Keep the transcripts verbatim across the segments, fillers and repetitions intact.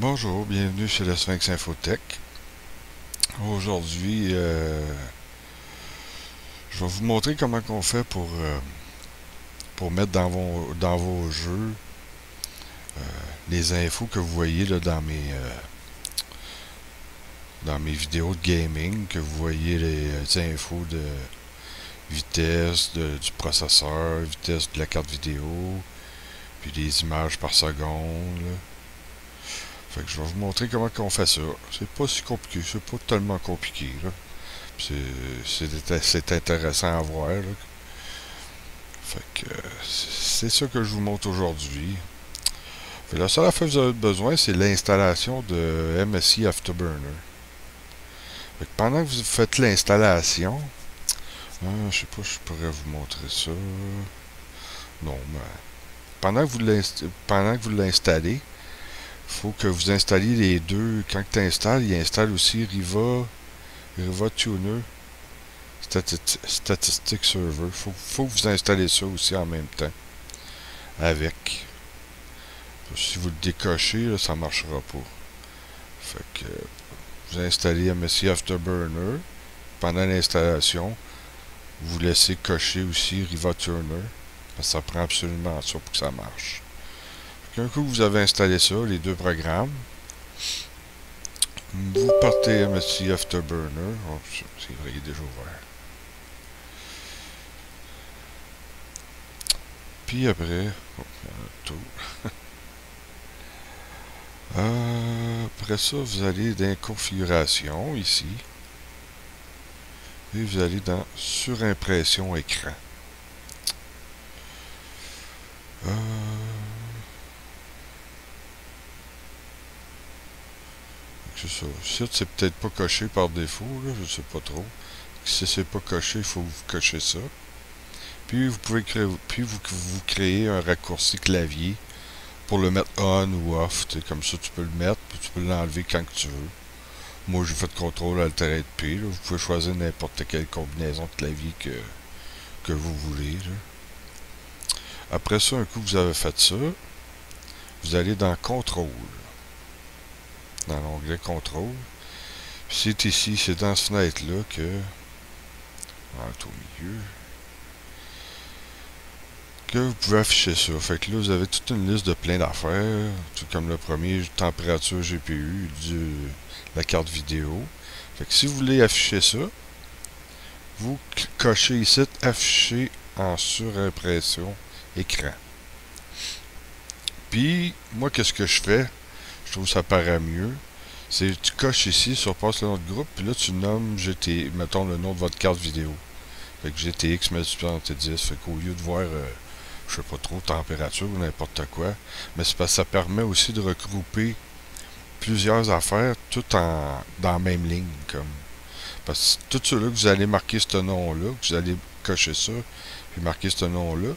Bonjour, bienvenue chez la Sphinx InfoTech. Aujourd'hui, euh, je vais vous montrer comment on fait pour, euh, pour mettre dans vos, dans vos jeux euh, les infos que vous voyez là, dans, mes, euh, dans mes vidéos de gaming, que vous voyez les, les infos de vitesse de, du processeur, vitesse de la carte vidéo, puis des images par seconde. Là. Fait que je vais vous montrer comment on fait ça. C'est pas si compliqué, c'est pas tellement compliqué. C'est intéressant à voir. Là. Fait que c'est ça que je vous montre aujourd'hui. La seule affaire que vous avez besoin, c'est l'installation de M S I Afterburner. Fait que pendant que vous faites l'installation, hein, je sais pas si je pourrais vous montrer ça. Non, mais pendant que vous l'inst- pendant que vous l'installez, il faut que vous installiez les deux. Quand tu installes, il installe aussi Riva, RivaTuner Statistics Server. Il faut, faut que vous installez ça aussi en même temps. Avec. Si vous le décochez, là, ça ne marchera pas. Fait que vous installez M S I Afterburner. Pendant l'installation, vous laissez cocher aussi RivaTuner. Parce que ça prend absolument ça pour que ça marche. Un coup vous avez installé ça, les deux programmes, vous partez M S I Afterburner. Oh, c'est vrai, il est déjà ouvert. Puis après, oh, tout. euh, après ça, vous allez dans configuration ici et vous allez dans surimpression écran. Euh, C'est ça. Si c'est peut-être pas coché par défaut, là, je ne sais pas trop. Si c'est pas coché, il faut que vous cochez ça. Puis vous pouvez créer, puis vous, vous créez un raccourci clavier pour le mettre on ou off. Comme ça, tu peux le mettre, puis tu peux l'enlever quand que tu veux. Moi, j'ai fait contrôle Alt et P. Là. Vous pouvez choisir n'importe quelle combinaison de clavier que, que vous voulez. Là. Après ça, un coup vous avez fait ça, vous allez dans Contrôle. Dans l'onglet Contrôle. C'est ici, c'est dans cette fenêtre-là que, en tout milieu, que vous pouvez afficher ça. Fait que là, vous avez toute une liste de plein d'affaires, tout comme le premier, température G P U, du, la carte vidéo. Fait que si vous voulez afficher ça, vous cochez ici « Afficher en surimpression écran ». Puis, moi, qu'est-ce que je fais? Je trouve que ça paraît mieux. C'est tu coches ici, surpasse le nom de groupe, puis là tu nommes G T X, mettons le nom de votre carte vidéo. Fait que G T X mille soixante-dix. Fait qu'au lieu de voir, euh, je sais pas trop, température ou n'importe quoi, mais c'est parce que ça permet aussi de regrouper plusieurs affaires toutes en dans la même ligne. Comme. Parce que tout ceux-là que vous allez marquer ce nom-là, que vous allez cocher ça, puis marquer ce nom-là,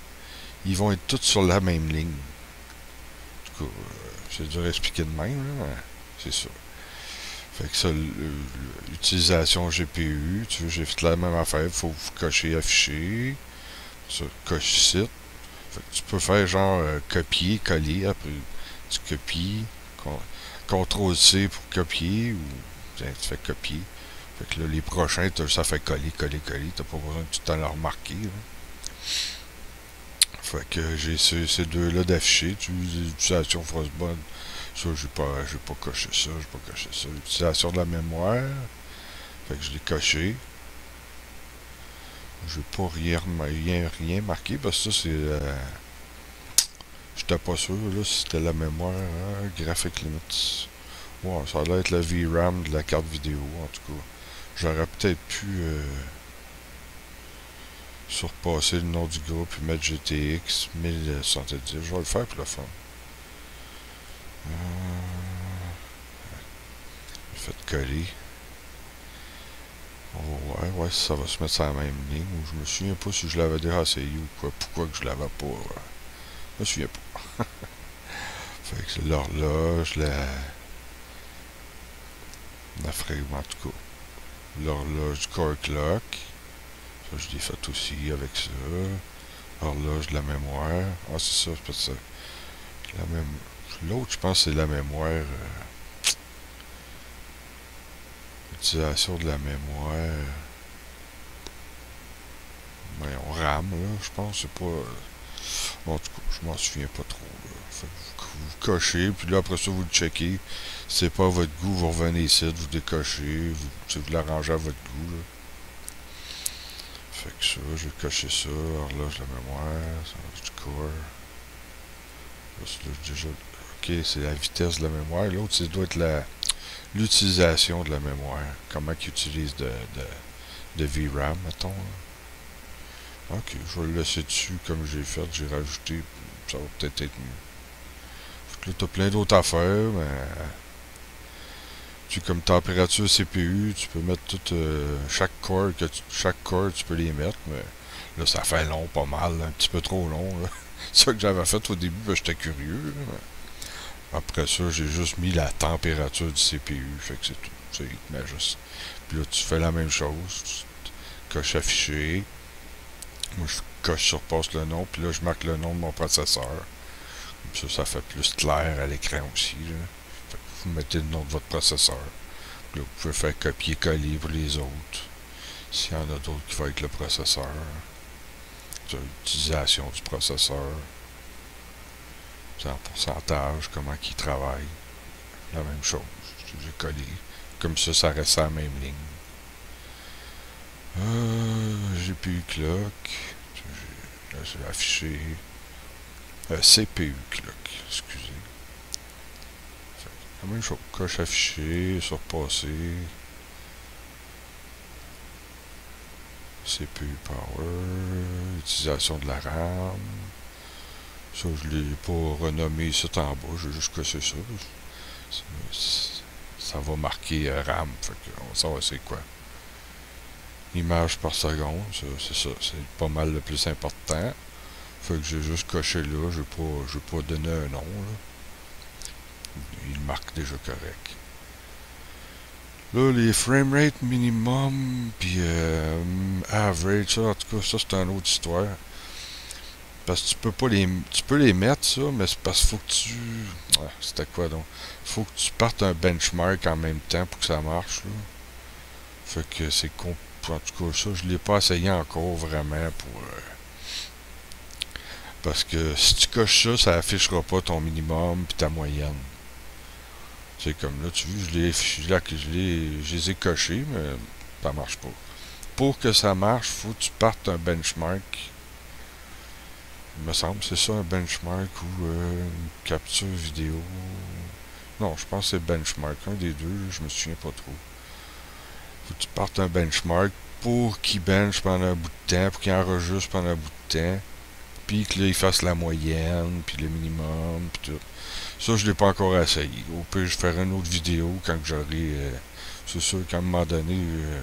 ils vont être tous sur la même ligne. En tout cas. C'est dur à expliquer de même, c'est ça. Fait que ça, l'utilisation G P U, tu veux, j'ai fait la même affaire, il faut cocher afficher, ça, coche site. Fait que tu peux faire genre euh, copier, coller, après tu copies, con, contrôle C pour copier, ou bien, tu fais copier. Fait que là, les prochains, ça fait coller, coller, coller, t'as pas besoin de tout le temps le remarquer. Là. Fait que j'ai ces, ces deux-là d'afficher. L'utilisation Frostbone, ça, j'ai pas, pas coché ça, j'ai pas coché ça. L'utilisation de la mémoire, fait que je l'ai coché. Je n'ai pas rien, rien, rien marqué, parce que ça, c'est... Euh, j'étais pas sûr, là, si c'était la mémoire, hein, graphic limits. Wow, ça doit être la V RAM de la carte vidéo, en tout cas. J'aurais peut-être pu... Euh, surpasser le nom du groupe et mettre G T X mille soixante-dix. Je vais le faire pour le fond. Hum, faites coller. On va voir ouais, si ça va se mettre sur la même ligne. Je me souviens pas si je l'avais déjà essayé ou quoi. Pourquoi que je l'avais pas. Je me souviens pas. Fait que c'est l'horloge, la... la fragment, en tout cas. L'horloge du core clock. je l'ai fait aussi avec ça. Horloge de la mémoire. Ah, c'est ça, c'est pas ça. La même... L'autre, je pense, c'est la mémoire. Euh... Utilisation de la mémoire. Mais on RAM, là, je pense, c'est pas... Bon, en tout cas, je m'en souviens pas trop. Là. Fait que vous, vous cochez, puis là, après ça, vous le checkez. Si c'est pas à votre goût, vous revenez ici, vous décochez, vous, tu sais, vous l'arrangez à votre goût. Là. Fait que ça, je vais cocher ça. Horloge de la mémoire, ça du corps. Déjà... Ok, c'est la vitesse de la mémoire. L'autre, ça doit être la l'utilisation de la mémoire. Comment qu'ils utilisent de, de, de V RAM, mettons. Ok, je vais le laisser dessus comme j'ai fait. J'ai rajouté. Ça va peut-être être mieux. Là, tu as plein d'autres affaires, mais... Tu, comme température C P U, tu peux mettre tout... Euh, chaque corps, que tu, chaque corps, tu peux les mettre, mais... Là, ça fait long, pas mal. Là, un petit peu trop long, là. C'est ça que j'avais fait au début, ben, j'étais curieux. Mais... Après ça, j'ai juste mis la température du C P U, fait que c'est tout. C'est juste. Puis là, tu fais la même chose. Tu coches affiché. Moi, je coche surpasse le nom, puis là, je marque le nom de mon processeur. Comme ça, ça fait plus clair à l'écran aussi. Là. Fait que vous mettez le nom de votre processeur. Puis là, vous pouvez faire copier-coller pour les autres. S'il y en a d'autres qui vont avec le processeur. L'utilisation du processeur, en pourcentage, comment qu'il travaille, la même chose, j'ai collé, comme ça, ça reste à la même ligne. Euh, G P U clock, là c'est affiché, euh, C P U clock, excusez, la même chose, coche affiché, surpassé, C P U power, utilisation de la RAM. Ça, je ne l'ai pas renommé ça en bas, j'ai juste coché ça. Ça va marquer euh, RAM, fait qu'on va savoir c'est quoi. Image par seconde, c'est ça, c'est pas mal le plus important. Fait que j'ai juste coché là, je n'ai pas, pas donné un nom. Là. Il marque déjà correct. Là, les framerate minimum, puis euh, average, ça, en tout cas, ça c'est une autre histoire. Parce que tu peux pas les tu peux les mettre, ça, mais c'est parce qu'il faut que tu... Ah, c'était quoi donc? Faut que tu partes un benchmark en même temps pour que ça marche, là. Fait que c'est con... En tout cas, ça, je l'ai pas essayé encore vraiment pour... Euh... Parce que si tu coches ça, ça affichera pas ton minimum puis ta moyenne. C'est comme là, tu vois, je l'ai là que je les je les ai cochés, mais ça marche pas. Pour que ça marche, faut que tu partes un benchmark. Il me semble, c'est ça un benchmark ou euh, une capture vidéo. Non, je pense que c'est benchmark. Un des deux, je me souviens pas trop. Faut que tu partes un benchmark pour qu'il bench pendant un bout de temps, pour qu'il enregistre pendant un bout de temps. Puis que là, il fasse la moyenne, puis le minimum, puis tout. Ça, je ne l'ai pas encore essayé. Au pire, je ferai une autre vidéo quand j'aurai... Euh, c'est sûr qu'à un moment donné, euh,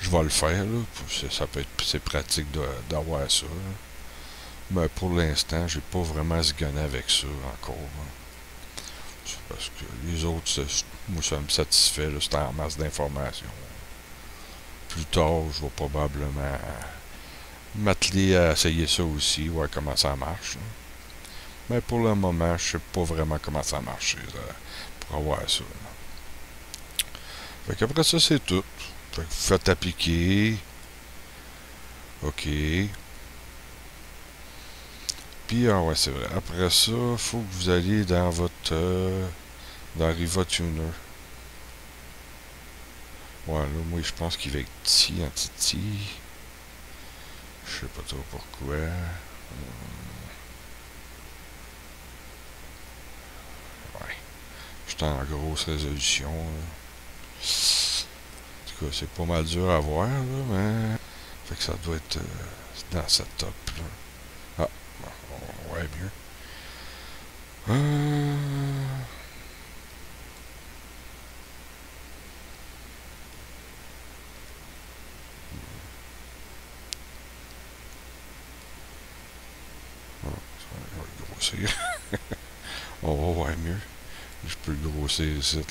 je vais le faire. Là. Ça, ça peut être... C'est pratique d'avoir ça. Là. Mais pour l'instant, j'ai pas vraiment zigonné avec ça encore. Hein. C'est parce que les autres, moi, ça me satisfait. C'est en masse d'informations. Plus tard, je vais probablement m'atteler à essayer ça aussi, voir comment ça marche. Là. Mais pour le moment, je sais pas vraiment comment ça marche là, pour avoir ça. Là. Fait qu'après ça, c'est tout. Fait que vous faites appliquer. OK. Puis, ah ouais, c'est vrai. Après ça, il faut que vous alliez dans votre... Euh, dans RivaTuner. Voilà, ouais, moi, je pense qu'il va être petit, en petit. Je sais pas trop pourquoi. En grosse résolution. Là. En tout cas, c'est pas mal dur à voir, là, mais... Fait que ça doit être euh, dans cette top, là. Ah, on voit mieux. Euh... Ah, ça va grossir. On va voir mieux. Je peux le grossir ici, là.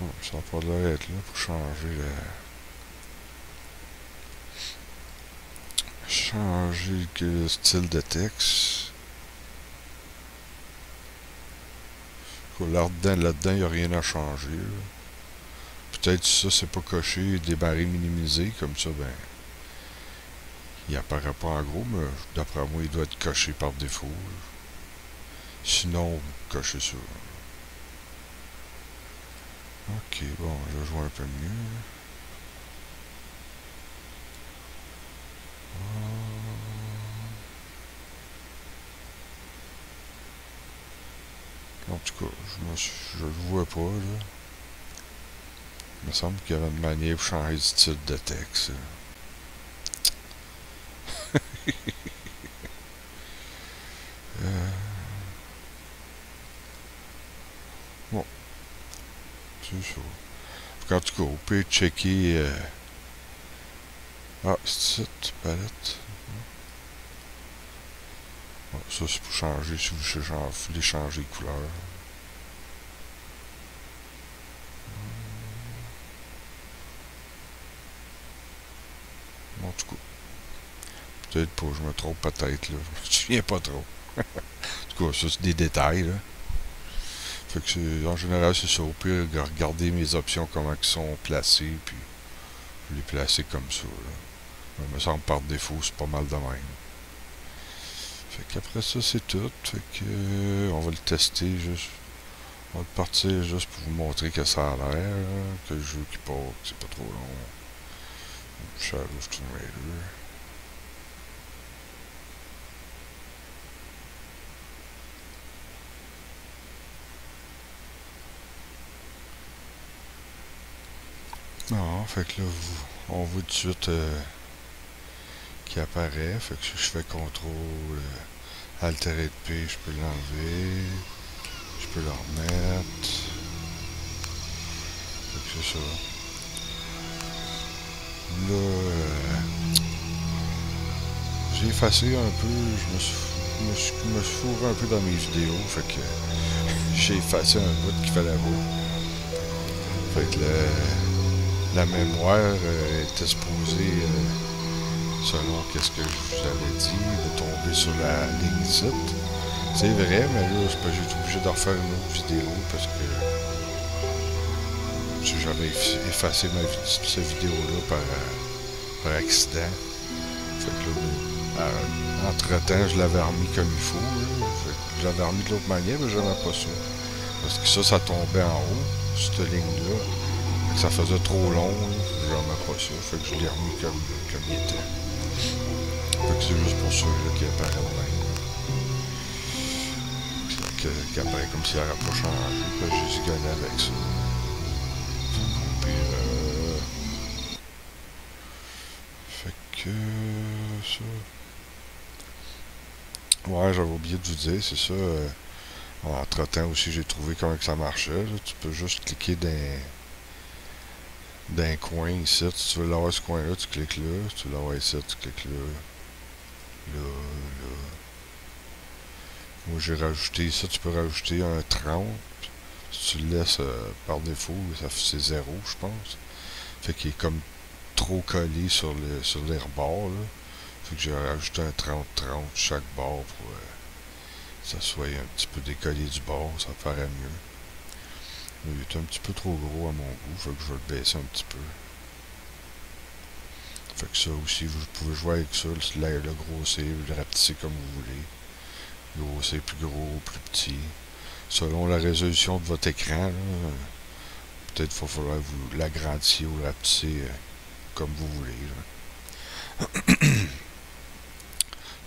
Bon, ça n'a pas l'air d'être là pour changer la... changer le style de texte. Là-dedans, là-dedans, il n'y a rien à changer. Peut-être ça, c'est pas coché, débarré, minimisé, comme ça, ben. Il n'apparaît pas en gros, mais d'après moi, il doit être coché par défaut. Sinon, cocher ça. Ok, bon, je vais jouer un peu mieux. En tout cas, je ne le vois pas, là. Il me semble qu'il y avait une manière pour changer de style de texte. euh... Bon. C'est ça. En tout cas, on peut checker... Euh... Ah, c'est cette palette. Ça, c'est pour changer, si vous voulez changer de couleur. En tout cas, peut-être pas, je me trompe peut-être, là. Je me souviens pas trop. En tout cas, ça, c'est des détails, là. Fait que, en général, c'est ça. Au pire, regardez mes options, comment elles sont placées, puis je les placer comme ça, là. Ça me semble par défaut, c'est pas mal de même. Fait qu'après ça, c'est tout. Fait que, euh, on va le tester juste. On va le partir juste pour vous montrer que ça a l'air. Hein, que le jeu qui part, que c'est pas trop long. Shadow of Tomb Raider. Non, fait que là, vous, on voit tout de suite. Euh, qui apparaît, fait que si je fais contrôle euh, alter P, je peux l'enlever, je peux le remettre, fait que c'est ça. Là, euh, j'ai effacé un peu, je me suis, me suis, me suis fourré un peu dans mes vidéos, fait que euh, j'ai effacé un bout qui fait la roue. Fait que la, la mémoire euh, était supposée euh, selon qu'est-ce que je vous avais dit, de tomber sur la ligne sept. C'est vrai, mais là, c'est pas que j'ai été obligé de refaire une autre vidéo parce que j'avais effacé ma, cette vidéo-là par, par accident. Fait que là, euh, entre-temps, je l'avais remis comme il faut. Là. Fait que je l'avais remis de l'autre manière, mais j'aimais pas ça. Parce que ça, ça tombait en haut, cette ligne-là. Ça faisait trop long, j'aimais pas ça. Fait que je l'ai remis comme, comme il était. Fait que c'est juste pour ça là, qu'il apparaît de même. Qu'il apparaît comme s'il n'aurait pas changé. Fait que j'ai juste gagné avec ça. Puis, euh... fait que... ça... Ouais, j'avais oublié de vous dire, c'est ça. Euh... Entre-temps aussi, j'ai trouvé comment que ça marchait. Là. Tu peux juste cliquer dans... d'un coin ici, si tu veux l'avoir ce coin-là, tu cliques là, si tu veux l'avoir ici, tu cliques là, là, là. Moi j'ai rajouté ça, tu peux rajouter un trente, si tu le laisses euh, par défaut, c'est zéro je pense, fait qu'il est comme trop collé sur, le, sur les rebords, là, fait que j'ai rajouté un trente trente chaque bord pour euh, que ça soit un petit peu décollé du bord, ça ferait mieux. Il est un petit peu trop gros à mon goût, fait que je vais le baisser un petit peu. Fait que ça aussi, vous pouvez jouer avec ça, le, le grossir, le rapetissez comme vous voulez. Grossir plus gros, plus petit. Selon la résolution de votre écran, peut-être qu'il va falloir vous l'agrandir ou le rapetisser euh, comme vous voulez. Là.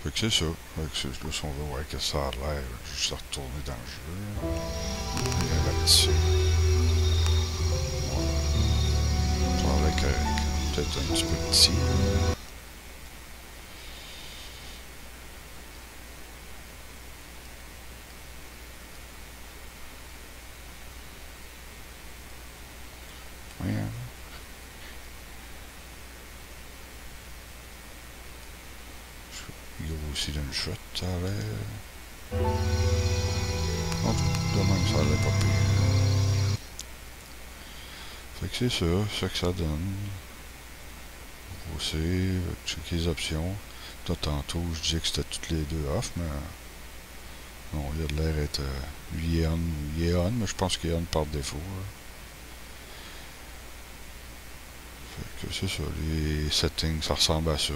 Fait que c'est ça. Fait que c'est là, si on veut voir que ça a l'air, juste à retourner dans le jeu. Et rapetisser. Peut-être un petit peu petit. Ouais. Il y a aussi d'une shot, ça allait. En tout cas, même ça allait pas pire. Fait que c'est ça, c'est ça que ça donne. Grossir, checker les options. Là, tantôt, je disais que c'était toutes les deux off, mais... Bon, il a de l'air être... Lui, il est on, il est on, mais je pense qu'il est on par défaut. Là. Fait que c'est ça, les settings, ça ressemble à ça.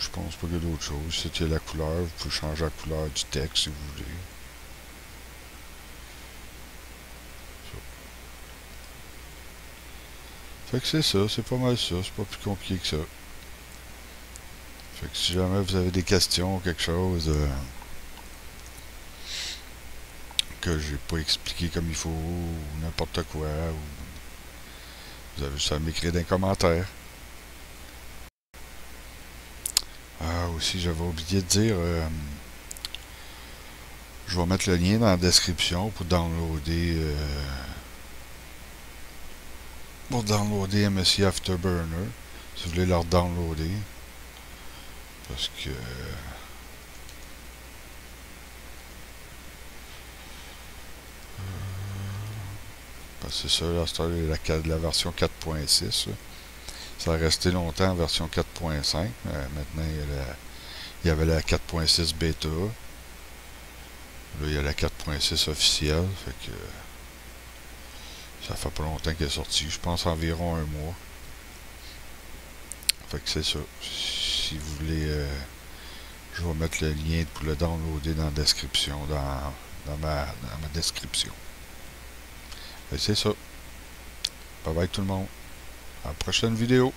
Je pense pas qu'il y a d'autre chose. C'était la couleur, vous pouvez changer la couleur du texte si vous voulez. Fait que c'est ça, c'est pas mal ça, c'est pas plus compliqué que ça. Fait que si jamais vous avez des questions ou quelque chose euh, que j'ai pas expliqué comme il faut, ou n'importe quoi, ou vous avez juste à m'écrire dans les commentaires. Ah aussi, j'avais oublié de dire, euh, je vais mettre le lien dans la description pour downloader... Euh, pour downloader M S I Afterburner, si vous voulez leur downloader, parce que euh, parce que c'est ça, là, c'est la, la version quatre point six, ça a resté longtemps en version quatre point cinq, euh, maintenant il y, a la, il y avait la quatre point six bêta, là il y a la quatre point six officielle, fait que ça fait pas longtemps qu'elle est sortie, je pense environ un mois. Fait que c'est ça. Si vous voulez, euh, je vais mettre le lien pour le downloader dans la description, dans, dans, ma, dans ma description. Fait que c'est ça. Bye bye tout le monde. À la prochaine vidéo.